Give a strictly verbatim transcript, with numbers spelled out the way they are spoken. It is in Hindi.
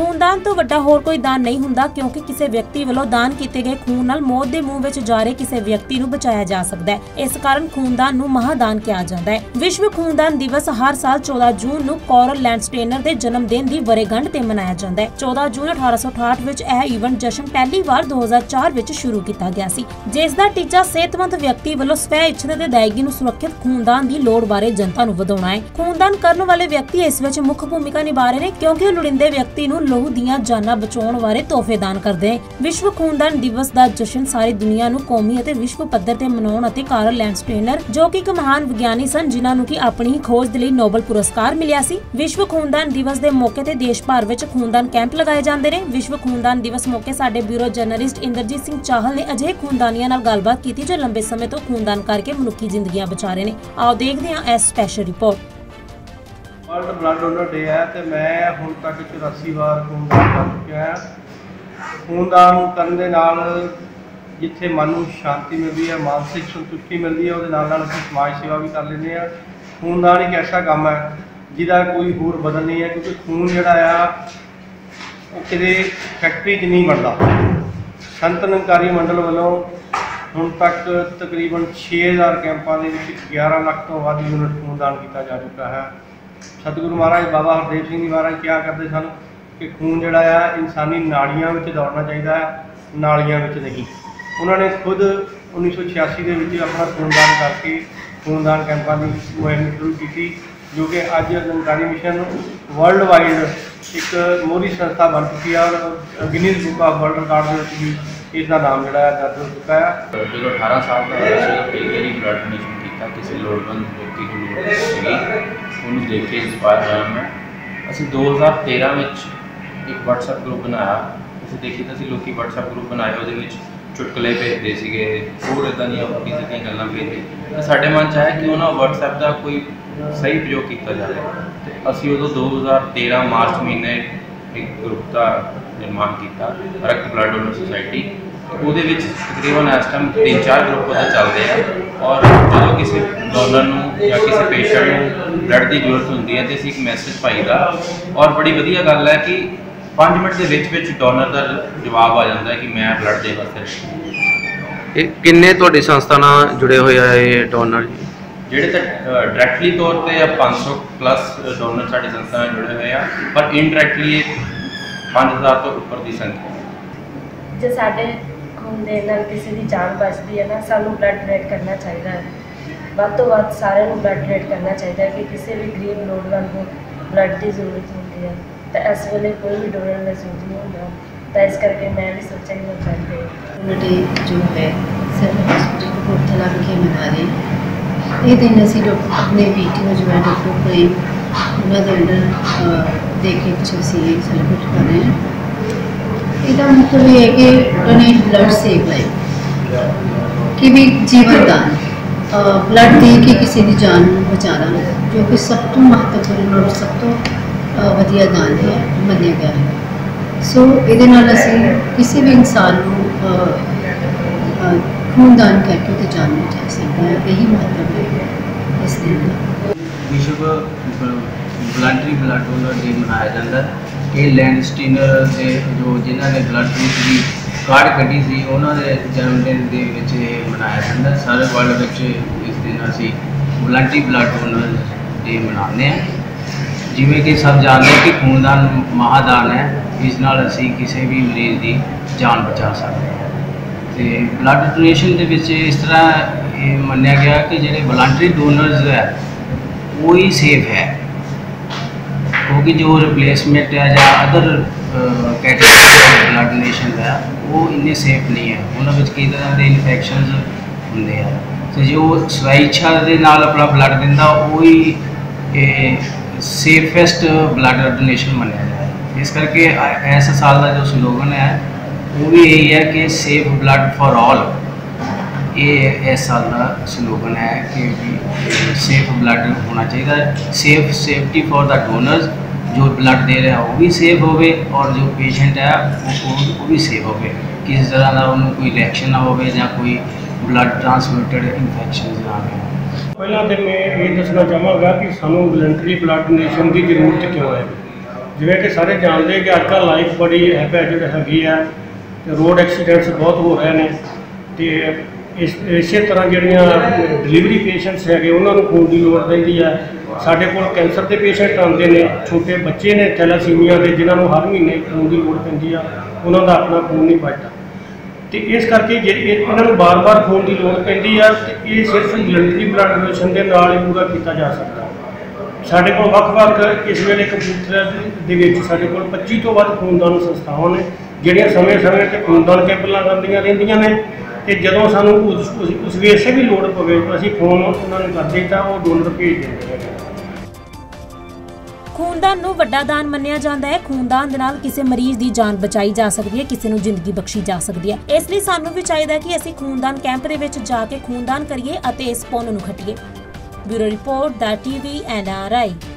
खूनदान तो वड्डा होर कोई दान नहीं हुंदा, क्योंकि किसी व्यक्ति वालों दान किए गए खून नाल मौत दे मूंह विच जा रहे किसी व्यक्ति नूं बचाया जा सकता है। इस कारण खूनदान नूं महादान कहा जाता है। विश्व खूनदान दिवस हर साल चौदह जून नूं कार्ल लैंडस्टेनर दे जन्मदिन दी वरेगंढ ते मनाया जाता है। चौदह जून अठारह सौ अठाहठ विच यह इवेंट जश्न पहली बार दो हजार चार विच शुरू किया गया सी, जिस दा टीचा सेहतमंद व्यक्ति वालों स्वै इच्छा ते दायगी नूं सुरक्षित खूनदान दी लोड़ बारे जनता नूं वधाउणा है। खूनदान करने वाले व्यक्ति इस विच मुख्य भूमिका निभा रहे ने, क्योंकि लुड़िंदे व्यक्ति नूं लहू दीयां जानां बचाउण बारे तोहफे दान करदे। विश्व खूनदान दिवस दा जश्न सारी दुनिया नूं कौमी अते विश्व पद्धर ते मनाउण अते कार्ल लैंडस्टेनर, जो कि एक महान विग्यानी सन जिन्हां नूं कि अपनी खोज दे लई नोबेल पुरस्कार मिलिया सी, विश्व खूनदान दिवस दे मौके ते देश भर विच खूनदान कैंप लगाए जांदे ने। विश्व खूनदान दिवस मौके साडे ब्यूरो जर्नलिस्ट इंद्रजीत सिंह चाहल ने अजे खूनदानियां नाल गलबात कीती जो लंबे समय तो खूनदान करके मनुखी जिंदगियां बचा रहे ने। आओ देखदे हां इस special report. World blood donor day है तो मैं हुण तक चौरासी बार खूनदान कर चुका है। खूनदान करने जिथे मन को शांति मिलती है, मानसिक संतुष्टि मिलती है, और समाज सेवा भी कर लेंगे। खूनदान एक ऐसा काम है जिदा कोई होर बदल नहीं है, क्योंकि खून जोड़ा कि फैक्ट्री च नहीं बनता। संत निरंकारी मंडल वालों हुण तक तकरीबन छे हज़ार कैंपां ग्यारह लाख तो वध यूनिट खूनदान किया जा चुका है। सतगुरु महाराज बाबा हरदेव सिंह जी महाराज क्या करते सन कि खून जोड़ा है इंसानी नाड़ियों में दौड़ना चाहिए है, नालियां में नहीं। उन्होंने खुद उन्नीस सौ छियासी के अपना खूनदान करके खूनदान कैंपां की मुहिम शुरू की, जो कि अज निरंकारी मिशन वर्ल्ड वाइड एक मोहरी संस्था बन चुकी है और Guinness book of world record भी इसका नाम जोड़ा है दर्ज हो चुका है। जो अठारह साल का किसी लोड़वंद व्यक्ति को लोड़ देख के इंस्पायर होया मैं। असं दो हज़ार तेरह में एक वट्सएप ग्रुप बनाया, असं देखिए तो असं लोग वट्सएप ग्रुप बनाए वो चुटकले भेजते थे, होर इदा दीज़ गल्लां भेजते। तो साढ़े मन च आया कि उन्होंने वट्सएप का कोई सही प्रयोग किया जाए। तो असं उदों दो हज़ार तेरह मार्च महीने एक ग्रुप का निर्माण किया, रक्त ब्लड डोनर सोसायटी। वो तकरीबन इस टाइम तीन चार ग्रुप वो चलते हैं, और जो किसी डोनर नूं या किसी पेशेंट नूं ब्लड की जरूरत होंदी है तो असीं एक मैसेज पाईदा। और बड़ी वधिया गल है कि पाँच मिनट के विच विच डोनर का जवाब आ जाता है कि मैं ब्लड दे वास्ते। किन्ने तुहाडी संस्था नाल जुड़े हुए है ये डोनर जिहड़े तो डायरैक्टली तौर पर पाँच सौ प्लस डोनर साडी संस्था नाल जुड़े हुए हैं, पर इनडायरैक्टली पाँच हज़ार तो उपर की संख्या है। जो साडे खूनदान किसी की जान बचती है ना, सानू ब्लड डोनेट करना चाहिए है। ਵੱਧ ਤੋਂ ਵੱਧ ਸਾਰਿਆਂ ਨੂੰ ਬਲੱਡ ਡੋਨੇਟ ਕਰਨਾ ਚਾਹੀਦਾ ਹੈ ਕਿ ਕਿਸੇ ਵੀ ਗਰੀਬ ਲੋੜਵੰਦ ਨੂੰ ਬਲੱਡ ਦੀ ਜ਼ਰੂਰਤ ਹੁੰਦੀ ਹੈ ਤਾਂ ਇਸ ਵੇਲੇ ਕੋਈ ਵੀ ਡੋਨਰ ਮੌਜੂਦ ਨਹੀਂ ਹੁੰਦਾ। ਤਾਂ ਇਸ ਕਰਕੇ ਮੈਂ ਵੀ ਸੋਚਿਆ ਕਿ ਮੈਂ ਬਲੱਡ ਡੋਨੇਟ ਜੋ ਹੈ ਸਿਰਫ ਹਸਪੀਟਲ ਕਪੂਰਥਲਾ ਵਿਖੇ ਮਨਾ ਰਹੇ। ਇਹ ਦਿਨ ਅਸੀਂ ਡਾਕਟਰ ਆਪਣੇ ਪੀ ਟੀ ਨੂੰ ਜੋ ਹੈ ਡਾਕਟਰ ਕੋਈ ਉਹਨਾਂ ਦੇ ਅੰਡਰ ਦੇ ਕੇ ਕੁਛ ਅਸੀਂ ਸੈਲੀਬ੍ਰੇਟ ਕਰ ਰਹੇ ਹਾਂ। ਇਹਦਾ ਮਤਲਬ ਇਹ ਹੈ ਕਿ ਡੋਨੇਟ ਬਲੱਡ ਸੇਵ ਲਾਈਫ ਕਿ ਵੀ ਜੀਵਨ ਦਾਨ ब्लड दे के किसी की जान बचाना, जो कि सब तो महत्वपूर्ण और सब तो वधिया दान है मन्निया गया है। सो ये असं किसी भी इंसान को खूनदान करके तो जान बचा सकता है, यही महत्व है इस दिन का। विश्व वॉलंटरी ब्लड डोनर डे मनाया जाता है। ये लैंडस्टीनर से जो जिन्होंने ब्लड ग्रुप की कार कटी सी उन्होंने जन्मदिन के मनाया जाता है। सारे वर्ल्ड में इस दिन असी वॉलंटरी ब्लड डोनर डे मनाते हैं। जिमें कि सब जानते हैं कि खूनदान महादान है, इस नाल असी किसी भी मरीज की जान बचा सकते हैं। तो ब्लड डोनेशन के इस तरह ये मन्या गया कि जो वॉलंटरी डोनर्स है वो ही सेफ है, क्योंकि जो रिप्लेसमेंट है या अदर कैटेगरी ब्लड डोनेशन है वो इन्ने सेफ नहीं है। उन्होंने कई तरह के इन्फेक्शन होंगे हैं, तो जो स्वइच्छा के नाल अपना ब्लड दिता वो ही सेफेस्ट ब्लड डोनेशन मनिया जाए। इस करके इस साल का जो स्लोगन है वो भी यही है कि सेफ ब्लड फॉर ऑल, ये इस साल का स्लोगन है कि सेफ ब्लड होना चाहिए। Safe safety for the donors, जो ब्लड दे रहा है वो भी सेफ होवे और जो पेशेंट है वो वो भी सेफ होवे, किसी तरह का उन्होंने कोई रिएक्शन ना होवे या कोई ब्लड ट्रांसमिटेड इन्फेक्शन ना हो। पहला तो मैं ये दसना चाहूँगा कि सानू वॉलंटरी ब्लड डोनेशन की जरूरत क्यों है। जिवें कि सारे जानते हैं कि अज कल लाइफ बड़ी हैबिटेड हैगी है, रोड एक्सीडेंट्स बहुत हो रहे हैं तो इस इस तरह जिहड़ियां डिलीवरी पेशेंट्स है उन्होंने खून की लोड़ रही है। साढ़े को कैंसर के पेशेंट आते हैं, छोटे बच्चे ने थैलासीमिया के जिन्होंने हर महीने खून की लोड़ पैंदी है, उन्हों का अपना खून नहीं बचता तो इस करके जे इन्होंने बार बार खून की लोड़ पैंदी है। ये सिर्फ यूनिटरी ब्लड डोनेशन के नाल ही पूरा किया जा सकता। साढ़े को वक्-वक् इस वेले कपूरथला दे साढ़े को पच्ची तो वध खूनदान संस्थावां ने जिहड़ियां समय समय पर खूनदान कैंपां लग्गदियां रहिंदियां ने। तो जो सूँ उस वैसे भी लड़ पवे तो असं फोन उन्होंने कर देता, वो डोनर भेज देते हैं। खूनदान नूं वड्डा दान मन्निया जांदा है। खूनदान दे नाल किसी मरीज की जान बचाई जा सकती है, किसी नूं जिंदगी बख्शी जा सकती है। इसलिए सानूं भी चाहिए कि असीं खूनदान कैंप दे विच जाके खूनदान करिए अते इस पुण्य नूं खटिए। ब्यूरो रिपोर्ट दा टीवी एंड आर आई।